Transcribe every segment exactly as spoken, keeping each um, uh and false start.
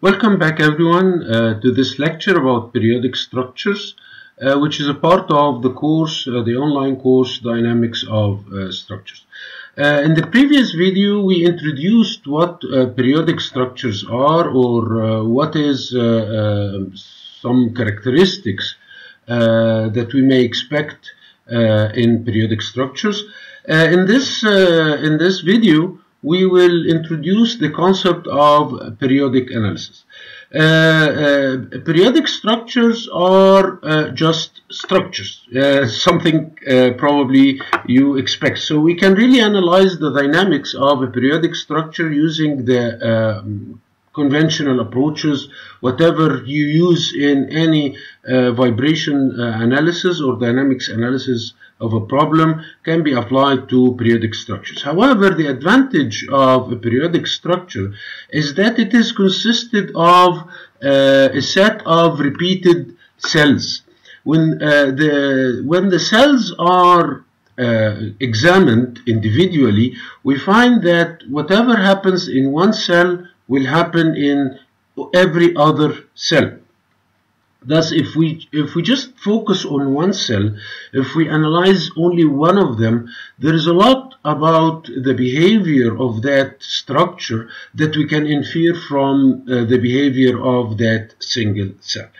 Welcome back everyone uh, to this lecture about periodic structures, uh, which is a part of the course, uh, the online course Dynamics of uh, Structures. Uh, in the previous video we introduced what uh, periodic structures are, or uh, what is uh, uh, some characteristics uh, that we may expect uh, in periodic structures. Uh, in this, uh, in this video we will introduce the concept of periodic analysis. Uh, uh, periodic structures are uh, just structures, uh, something uh, probably you expect. So we can really analyze the dynamics of a periodic structure using the um, conventional approaches, whatever you use in any uh, vibration uh, analysis or dynamics analysis of a problem can be applied to periodic structures. However, the advantage of a periodic structure is that it is consisted of uh, a set of repeated cells. When, uh, the, when the cells are Uh, examined individually, we find that whatever happens in one cell will happen in every other cell. Thus, if we if we just focus on one cell, if we analyze only one of them, there is a lot about the behavior of that structure that we can infer from uh, the behavior of that single cell.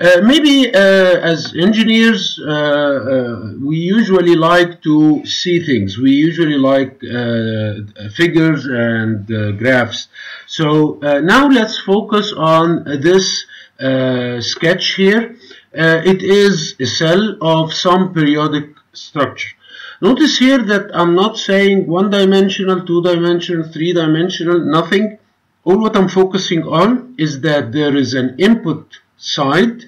Uh, maybe uh, as engineers, uh, uh, we usually like to see things. We usually like uh, figures and uh, graphs. So uh, now let's focus on this uh, sketch here. Uh, it is a cell of some periodic structure. Notice here that I'm not saying one-dimensional, two-dimensional, three-dimensional, nothing. All what I'm focusing on is that there is an input side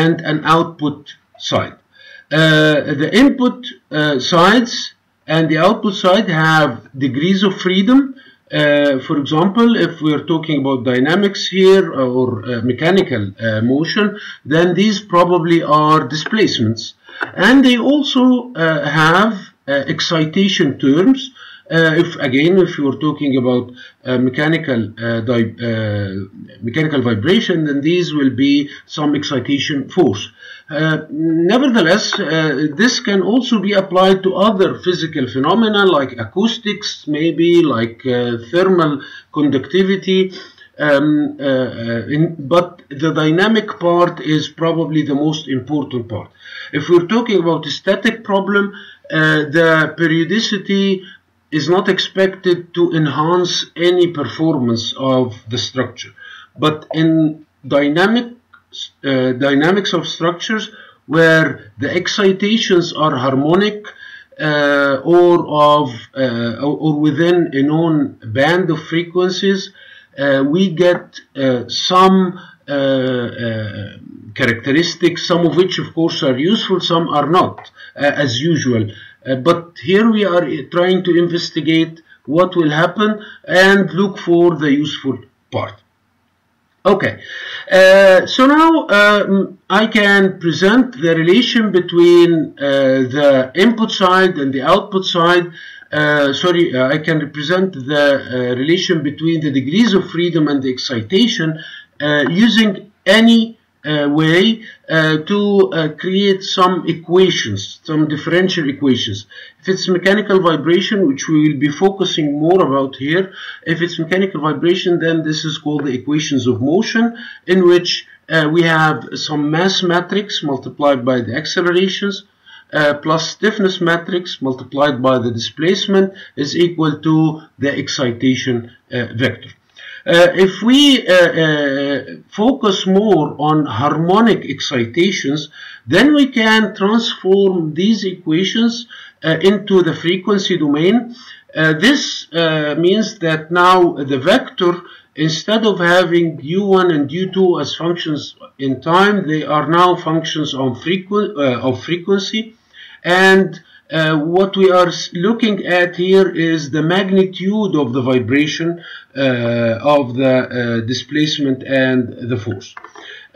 and an output side. Uh, the input uh, sides and the output side have degrees of freedom. Uh, for example, if we're talking about dynamics here or uh, mechanical uh, motion, then these probably are displacements. And they also uh, have uh, excitation terms. Uh, if again, if you were talking about uh, mechanical uh, uh, mechanical vibration, then these will be some excitation force. Uh, nevertheless, uh, this can also be applied to other physical phenomena like acoustics, maybe like uh, thermal conductivity. Um, uh, in, but the dynamic part is probably the most important part. If we're talking about a static problem, uh, the periodicity is not expected to enhance any performance of the structure. But in dynamic, uh, dynamics of structures, where the excitations are harmonic uh, or, of, uh, or within a known band of frequencies, uh, we get uh, some uh, uh, characteristics, some of which of course are useful, some are not, uh, as usual. Uh, but here we are trying to investigate what will happen and look for the useful part. Okay, uh, so now um, I can present the relation between uh, the input side and the output side. Uh, sorry, uh, I can represent the uh, relation between the degrees of freedom and the excitation uh, using any Uh, way uh, to uh, create some equations, some differential equations. If it's mechanical vibration, which we will be focusing more about here, if it's mechanical vibration, then this is called the equations of motion, in which uh, we have some mass matrix multiplied by the accelerations uh, plus stiffness matrix multiplied by the displacement is equal to the excitation uh, vector. Uh, if we uh, uh, focus more on harmonic excitations, then we can transform these equations uh, into the frequency domain. Uh, this uh, means that now the vector, instead of having u one and u two as functions in time, they are now functions on frequ- uh, of frequency. And Uh, what we are looking at here is the magnitude of the vibration uh, of the uh, displacement and the force.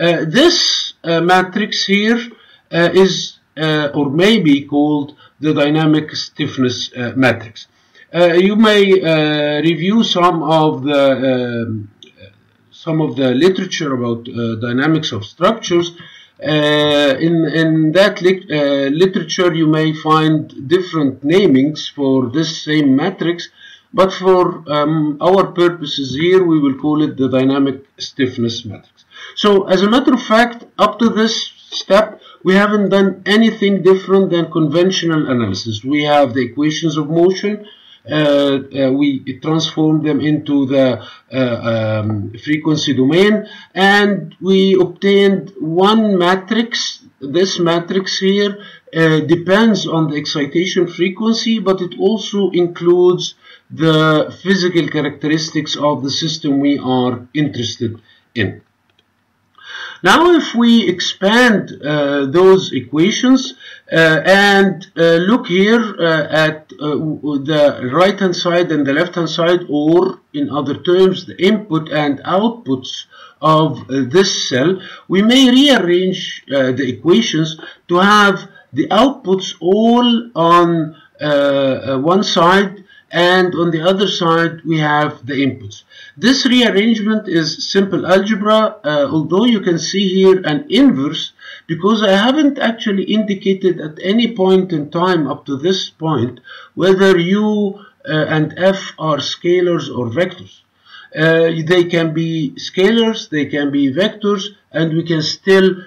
Uh, this uh, matrix here uh, is uh, or may be called the dynamic stiffness uh, matrix. Uh, you may uh, review some of the um, some of the literature about uh, dynamics of structures. Uh, in, in that lit uh, literature you may find different namings for this same matrix, but for um, our purposes here we will call it the dynamic stiffness matrix. So as a matter of fact, up to this step we haven't done anything different than conventional analysis. We have the equations of motion, Uh, uh, we transform them into the uh, um, frequency domain, and we obtained one matrix. This matrix here uh, depends on the excitation frequency, but it also includes the physical characteristics of the system we are interested in. Now if we expand uh, those equations uh, and uh, look here uh, at uh, the right hand side and the left hand side, or in other terms the input and outputs of uh, this cell, we may rearrange uh, the equations to have the outputs all on uh, one side, and on the other side we have the inputs. This rearrangement is simple algebra, uh, although you can see here an inverse, because I haven't actually indicated at any point in time up to this point whether U uh, and F are scalars or vectors. Uh, they can be scalars, they can be vectors, and we can still uh,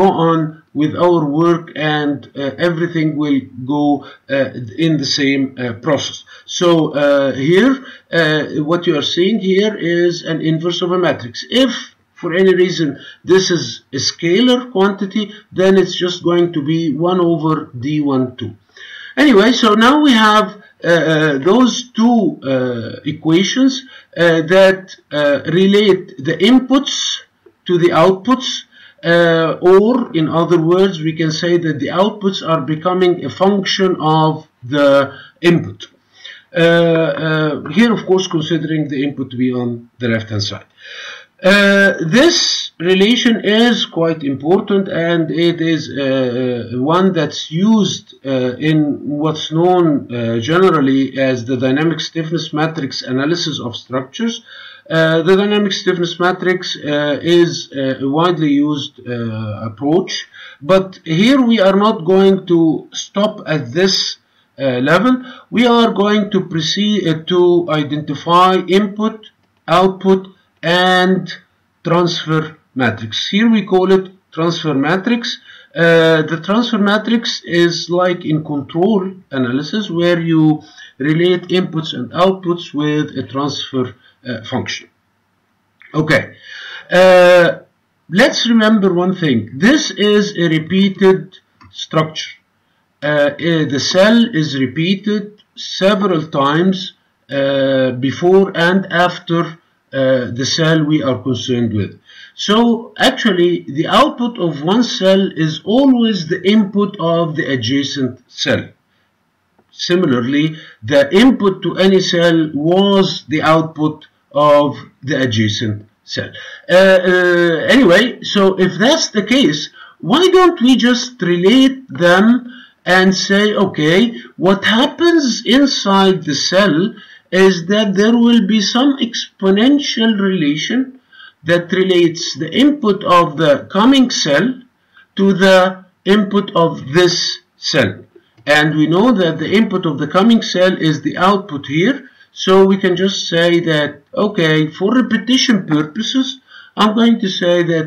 go on with our work, and uh, everything will go uh, in the same uh, process. So uh, here, uh, what you are seeing here is an inverse of a matrix. If for any reason this is a scalar quantity, then it's just going to be one over D one two. Anyway, so now we have Uh, those two uh, equations uh, that uh, relate the inputs to the outputs, uh, or in other words we can say that the outputs are becoming a function of the input. Uh, uh, here of course considering the input to be on the left hand side. Uh, this relation is quite important, and it is uh, one that's used uh, in what's known uh, generally as the dynamic stiffness matrix analysis of structures. Uh, the dynamic stiffness matrix uh, is a widely used uh, approach, but here we are not going to stop at this uh, level. We are going to proceed uh, to identify input, output, and transfer matrix. Here we call it transfer matrix. Uh, the transfer matrix is like in control analysis, where you relate inputs and outputs with a transfer uh, function. Okay, uh, let's remember one thing. This is a repeated structure. Uh, the cell is repeated several times uh, before and after Uh, the cell we are concerned with. So actually the output of one cell is always the input of the adjacent cell. Similarly, the input to any cell was the output of the adjacent cell. Uh, uh, anyway, so if that's the case, why don't we just relate them and say, okay, what happens inside the cell is that there will be some exponential relation that relates the input of the coming cell to the input of this cell. And we know that the input of the coming cell is the output here. So we can just say that, okay, for repetition purposes, I'm going to say that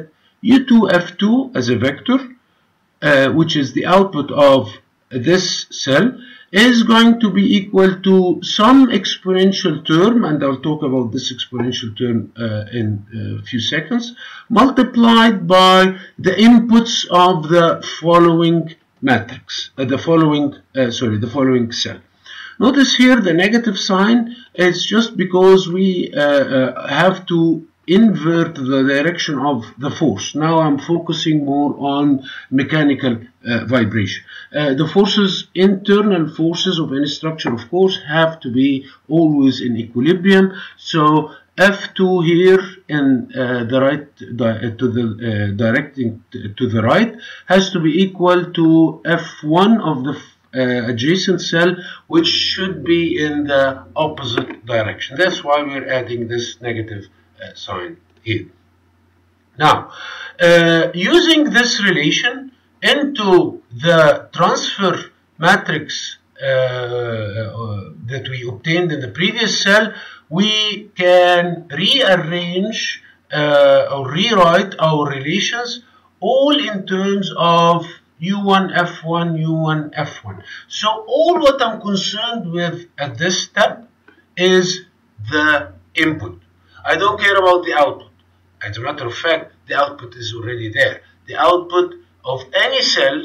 U two F two as a vector, uh, which is the output of this cell, is going to be equal to some exponential term, and I'll talk about this exponential term uh, in a few seconds, multiplied by the inputs of the following matrix, uh, the following, uh, sorry, the following cell. Notice here the negative sign, it's just because we uh, uh, have to invert the direction of the force. Now I'm focusing more on mechanical uh, vibration. Uh, the forces, internal forces of any structure, of course, have to be always in equilibrium. So F two here in uh, the right to the uh, directing to the right has to be equal to F one of the Uh, adjacent cell, which should be in the opposite direction. That's why we're adding this negative uh, sign here. Now, uh, using this relation into the transfer matrix uh, uh, that we obtained in the previous cell, we can rearrange uh, or rewrite our relations all in terms of U one F one, U one F one. So all what I'm concerned with at this step is the input. I don't care about the output. As a matter of fact, the output is already there. The output of any cell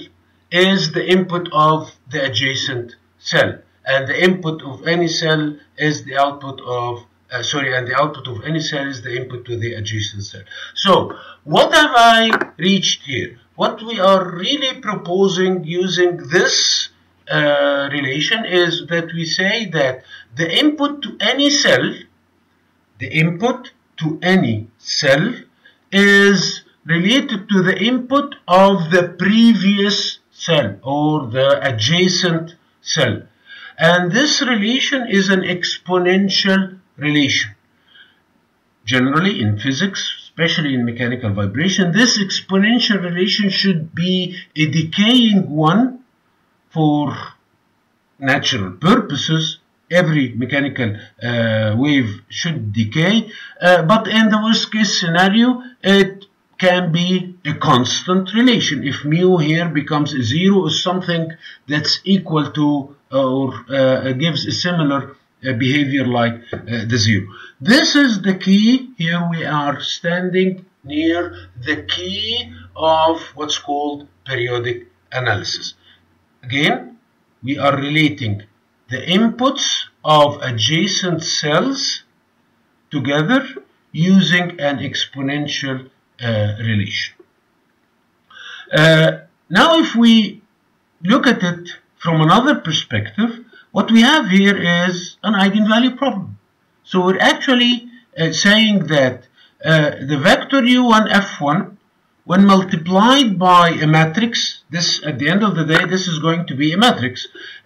is the input of the adjacent cell, and the input of any cell is the output of uh, sorry, and the output of any cell is the input to the adjacent cell. So what have I reached here? What we are really proposing using this uh, relation is that we say that the input to any cell, the input to any cell is related to the input of the previous cell or the adjacent cell. And this relation is an exponential relation. Generally in physics, especially in mechanical vibration, this exponential relation should be a decaying one for natural purposes. Every mechanical uh, wave should decay, uh, but in the worst case scenario, it can be a constant relation. If mu here becomes a zero or something that's equal to or uh, gives a similar Uh, behavior like uh, the zero. This is the key. Here we are standing near the key of what's called periodic analysis. Again, we are relating the inputs of adjacent cells together using an exponential uh, relation. Uh, now if we look at it from another perspective, what we have here is an eigenvalue problem. So we're actually uh, saying that uh, the vector U one F one, when multiplied by a matrix, this at the end of the day, this is going to be a matrix.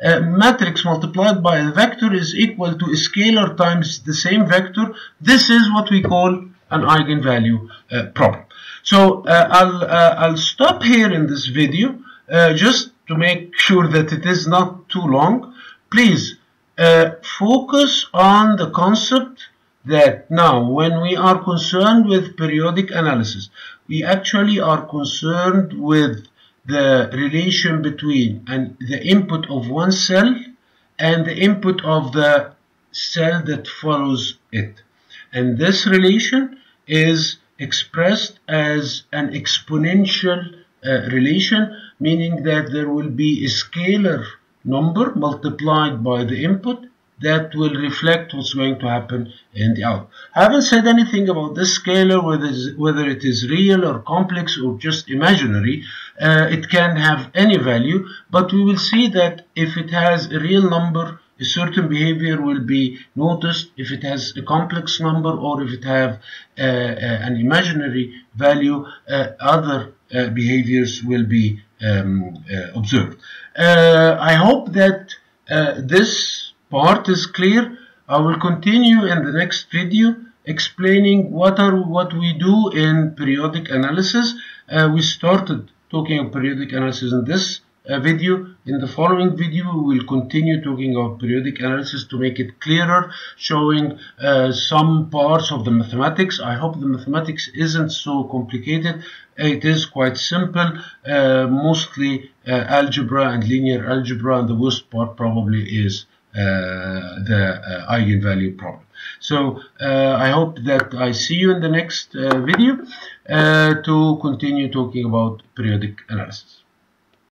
A matrix multiplied by a vector is equal to a scalar times the same vector. This is what we call an eigenvalue uh, problem. So uh, I'll, uh, I'll stop here in this video uh, just to make sure that it is not too long. Please uh, focus on the concept that now when we are concerned with periodic analysis, we actually are concerned with the relation between and the input of one cell and the input of the cell that follows it. And this relation is expressed as an exponential uh, relation, meaning that there will be a scalar number multiplied by the input that will reflect what's going to happen in the output. I haven't said anything about this scalar, whether, whether it is real or complex or just imaginary. Uh, it can have any value, but we will see that if it has a real number, a certain behavior will be noticed. If it has a complex number or if it have uh, uh, an imaginary value, uh, other uh, behaviors will be Um, uh, observed. Uh, I hope that uh, this part is clear. I will continue in the next video explaining what are what we do in periodic analysis. Uh, we started talking about periodic analysis in this uh, video. In the following video, we will continue talking about periodic analysis to make it clearer, showing uh, some parts of the mathematics. I hope the mathematics isn't so complicated. It is quite simple, uh, mostly uh, algebra and linear algebra, and the worst part probably is uh, the uh, eigenvalue problem. So uh, I hope that I see you in the next uh, video uh, to continue talking about periodic analysis.